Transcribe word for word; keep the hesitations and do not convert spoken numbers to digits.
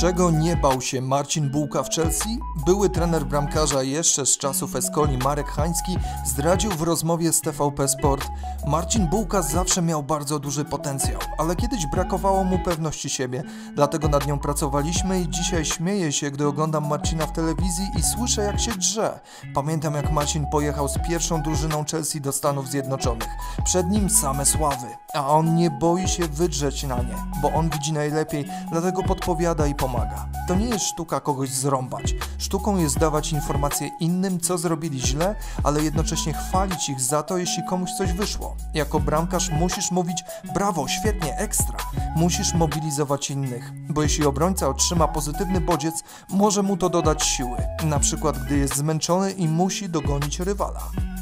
Czego nie bał się Marcin Bułka w Chelsea? Były trener bramkarza jeszcze z czasów Escoli Marek Hański zdradził w rozmowie z T V P Sport: Marcin Bułka zawsze miał bardzo duży potencjał, ale kiedyś brakowało mu pewności siebie. Dlatego nad nią pracowaliśmy i dzisiaj śmieję się, gdy oglądam Marcina w telewizji i słyszę, jak się drze. Pamiętam, jak Marcin pojechał z pierwszą drużyną Chelsea do Stanów Zjednoczonych. Przed nim same sławy, a on nie boi się wydrzeć na nie, bo on widzi najlepiej, dlatego podpowiada i pomaga. To nie jest sztuka kogoś zrąbać. Sztuką jest dawać informacje innym, co zrobili źle, ale jednocześnie chwalić ich za to, jeśli komuś coś wyszło. Jako bramkarz musisz mówić: brawo, świetnie, ekstra. Musisz mobilizować innych, bo jeśli obrońca otrzyma pozytywny bodziec, może mu to dodać siły, na przykład gdy jest zmęczony i musi dogonić rywala.